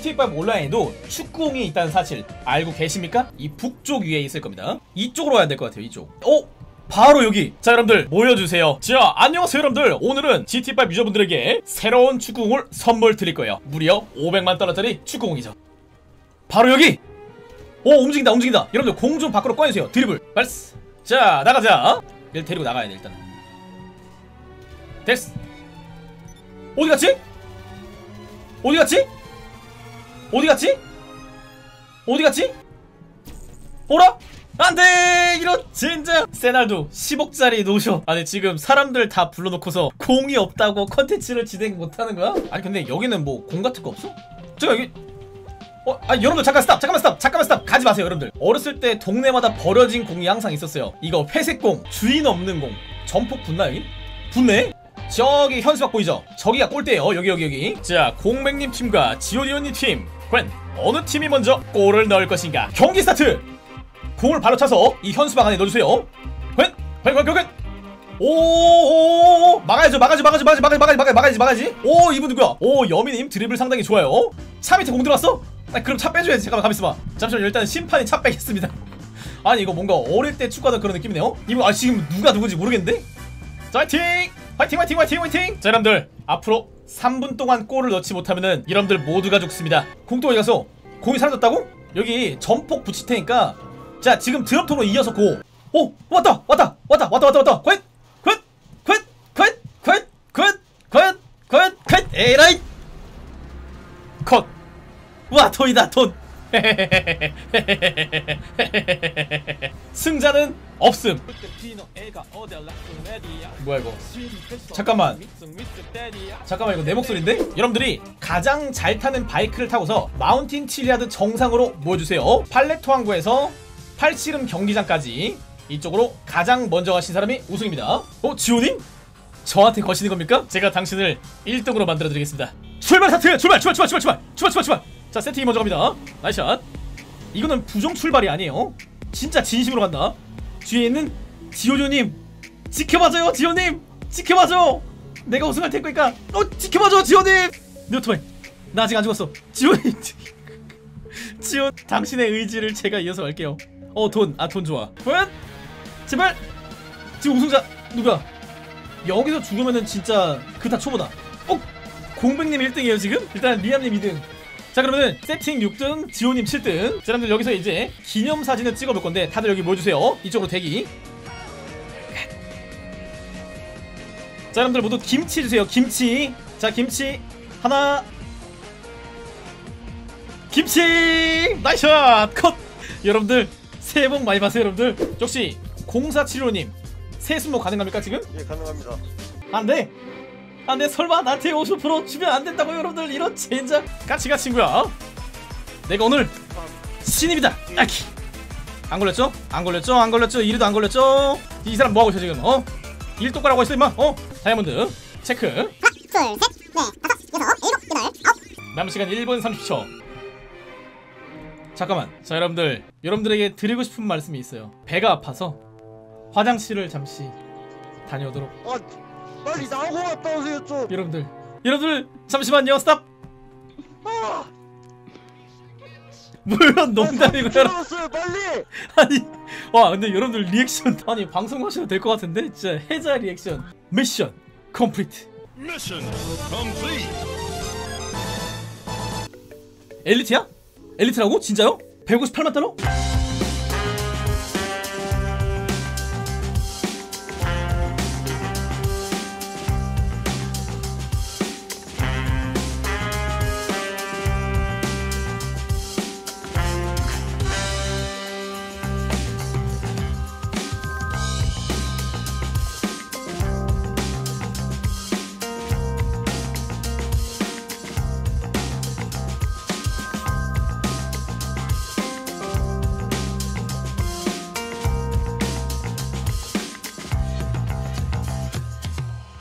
GTA5 온라인에도 축구공이 있다는 사실 알고 계십니까? 이 북쪽 위에 있을 겁니다. 이쪽으로 와야 될 것 같아요. 이쪽. 오! 바로 여기! 자, 여러분들 모여주세요. 자, 안녕하세요 여러분들. 오늘은 GTA5 유저분들에게 새로운 축구공을 선물 드릴 거예요. 무려 500만 달러짜리 축구공이죠. 바로 여기! 오, 움직인다 움직인다. 여러분들 공 좀 밖으로 꺼내주세요. 드리블. 발스. 자, 나가자. 얘를 데리고 나가야 돼 일단은. 됐어. 어디 갔지? 어디 갔지? 어디 갔지? 어디 갔지? 오라? 안돼! 이런 진짜 세날도 10억짜리 노쇼. 아니 지금 사람들 다 불러놓고서 공이 없다고 컨텐츠를 진행 못하는 거야? 아니 근데 여기는 뭐 공 같은 거 없어? 잠깐 여기. 아니 여러분들 잠깐 스탑! 잠깐만 스탑! 잠깐만 스탑! 가지 마세요 여러분들. 어렸을 때 동네마다 버려진 공이 항상 있었어요. 이거 회색공, 주인 없는 공. 전폭 붙나 여기? 붙네? 저기 현수막 보이죠? 저기가 골대예요. 여기 여기 여기. 자, 공맥님 팀과 지오디오님 팀, 과연 어느 팀이 먼저 골을 넣을 것인가? 경기 스타트! 공을 발로 차서 이 현수막 안에 넣어주세요. 과연! 과연! 과연! 오오오오! 막아야죠 막아야죠 막아야죠 막아야지 막아야지. 오, 이분 누구야? 오, 여미님 드리블 상당히 좋아요. 차 밑에 공 들어왔어? 아, 그럼 차 빼줘야지. 잠깐만 가만있어봐. 잠시만요. 일단 심판이 차 빼겠습니다. 아니 이거 뭔가 어릴 때 축구하던 그런 느낌이네요? 이분 아 지금 누가 누군지 모르겠는데? 자, 화이팅! 화이팅 화이팅 화이팅 화이팅! 자, 여러분들 앞으로 3분 동안 골을 넣지 못하면은 여러분들 모두가 죽습니다. 공도 어디 가서? 공이 사라졌다고? 여기 전폭 붙일 테니까 자, 지금 드롭통으로 이어서 고! 오! 왔다! 왔다! 왔다! 왔다! 왔다! 왔다! 굿! 굿! 굿! 굿! 굿! 굿! 굿! 굿! 굿! 에라이! 컷! 와, 돈이다 돈! 승자는 없음. 뭐야 이거? 잠깐만 잠깐만 이거 내 목소리인데? 여러분들이 가장 잘 타는 바이크를 타고서 마운틴 칠리아드 정상으로 모여주세요. 팔레토 항구에서 팔씨름 경기장까지 이쪽으로 가장 먼저 가신 사람이 우승입니다. 어? 지호님? 저한테 거시는 겁니까? 제가 당신을 1등으로 만들어드리겠습니다. 출발 스타트! 출발! 출발! 출발! 출발! 출발! 출발! 출발! 자, 세팅이 먼저 갑니다. 나이샷. 이거는 부정 출발이 아니에요. 진짜 진심으로 간다. 뒤에 있는 지효조님 지켜봐줘요. 지효님 지켜봐줘. 내가 우승할 테니까 지켜봐줘 지효님. 오토바이 나 아직 안 죽었어 지효님. 지효 당신의 의지를 제가 이어서 갈게요. 돈 아 돈 좋아. 과연 제발 지금 우승자 누가 여기서 죽으면은 진짜 그다 초보다. 공백님 1등이에요 지금. 일단 리암님 2등. 자, 그러면은 세팅 6등, 지호님 7등. 자, 여러분들 여기서 이제 기념사진을 찍어볼 건데 다들 여기 모여주세요. 이쪽으로 대기. 자, 여러분들 모두 김치 주세요. 김치. 자, 김치 하나. 김치. 나이샷 컷. 여러분들 새해 복 많이 받으세요. 여러분들 역시 0475님 세수모 가능합니까 지금? 예, 가능합니다. 안돼. 아, 내 설마 나한테 50% 주면 안 된다고요, 여러분들? 이런 젠장. 같이 가, 친구야. 내가 오늘 신입이다. 아키. 안 걸렸죠? 안 걸렸죠? 안 걸렸죠? 이리도 안 걸렸죠? 이 사람 뭐 하고 있어 지금? 일 똑바로 하고 있어 임마. 다이아몬드 체크. 하나, 둘, 셋, 넷, 다섯, 여섯, 일곱, 여덟, 아홉. 남은 시간 1분 30초. 잠깐만. 자, 여러분들에게 드리고 싶은 말씀이 있어요. 배가 아파서 화장실을 잠시 다녀오도록. 빨리 나오고 갔다 오세요 좀. 여러분들 잠시만요. 스탑. 물론 농담이고요. 들어왔어요 빨리. 아니 와 근데 여러분들 리액션 아니 방송하셔도 될 것 같은데 진짜 해자 리액션. 미션 컴플리트. 미션 컴플리트. 엘리트야? 엘리트라고? 진짜요? 158만 달러?